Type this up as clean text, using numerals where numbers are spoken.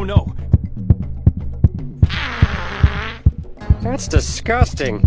Oh no! That's disgusting.